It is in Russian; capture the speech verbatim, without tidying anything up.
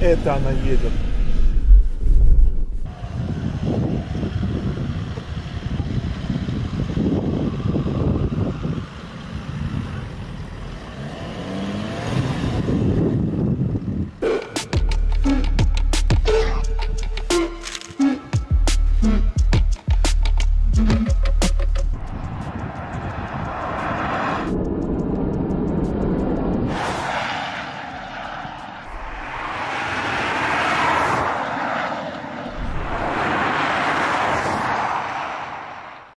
это она едет.